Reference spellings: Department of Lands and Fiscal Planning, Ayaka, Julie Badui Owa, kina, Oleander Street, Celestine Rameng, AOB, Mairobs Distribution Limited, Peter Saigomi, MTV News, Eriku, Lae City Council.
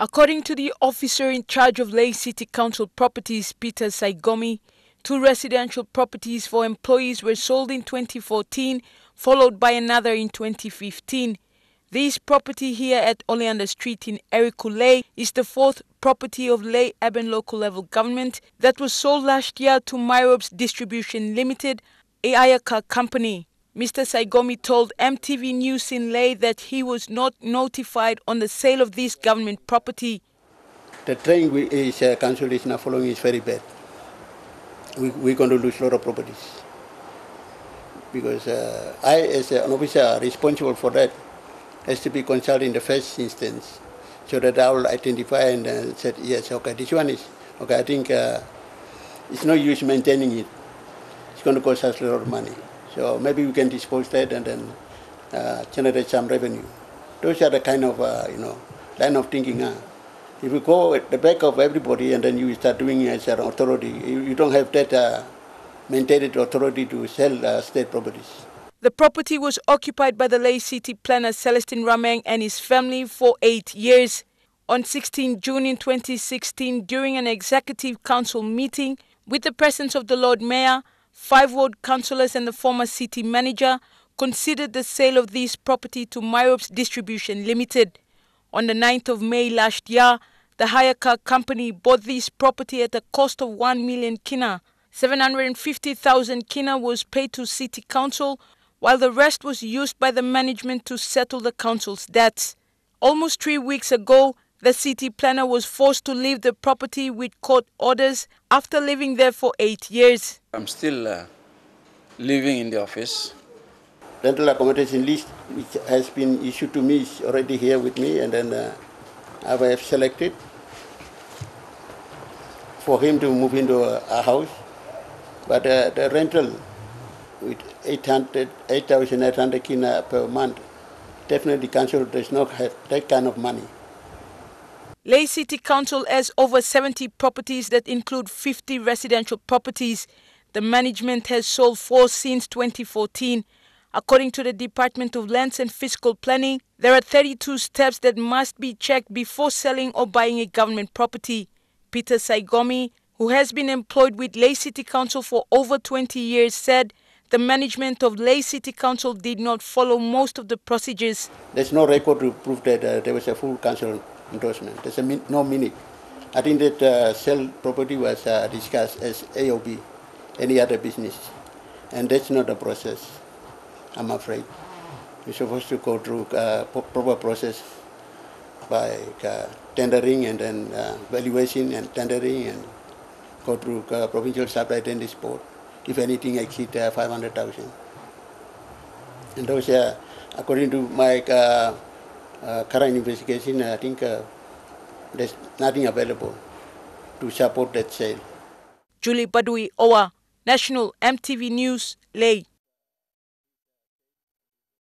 According to the officer in charge of Lae City Council properties, Peter Saigomi, two residential properties for employees were sold in 2014, followed by another in 2015. This property here at Oleander Street in Eriku is the fourth property of Lae Urban Local Level Government that was sold last year to Mairobs Distribution Limited, a Ayaka company. Mr. Saigomi told MTV News in Lae that he was not notified on the sale of this government property. The trend with is cancellation and following is very bad. We're going to lose a lot of properties. Because I, as an officer responsible for that, has to be consulted in the first instance, so that I will identify and said, yes, okay, this one is, okay, I think it's no use maintaining it. It's going to cost us a lot of money. So maybe we can dispose that and then generate some revenue. Those are the kind of, line of thinking. If you go at the back of everybody and then you start doing it as an authority, you don't have that mandated authority to sell state properties. The property was occupied by the Lae City planner Celestine Rameng and his family for 8 years. On 16 June in 2016, during an executive council meeting, with the presence of the Lord Mayor, 5 ward councillors and the former city manager, considered the sale of this property to Mairobs Distribution Limited. On the 9th of May last year, the Ayaka company bought this property at a cost of 1 million kina. 750,000 kina was paid to City Council, while the rest was used by the management to settle the council's debts. Almost 3 weeks ago, the city planner was forced to leave the property with court orders after living there for 8 years. I'm still living in the office. Rental accommodation list which has been issued to me is already here with me, and then I have selected for him to move into a house. But the rental with 8,800 kina per month, definitely council does not have that kind of money. Lae City Council has over 70 properties that include 50 residential properties. The management has sold 4 since 2014. According to the Department of Lands and Fiscal Planning, there are 32 steps that must be checked before selling or buying a government property. Peter Saigomi, who has been employed with Lae City Council for over 20 years, said the management of Lae City Council did not follow most of the procedures. There's no record to prove that there was a full council endorsement. There's no minute. I think that sell property was discussed as AOB, any other business, and that's not a process, I'm afraid. You're supposed to go through proper process by tendering and then valuation and tendering, and go through provincial sub-identity board, if anything exceeds 500,000. And those are, according to my current investigation, I think there's nothing available to support that sale. Julie Badui Owa, National MTV News, Lae.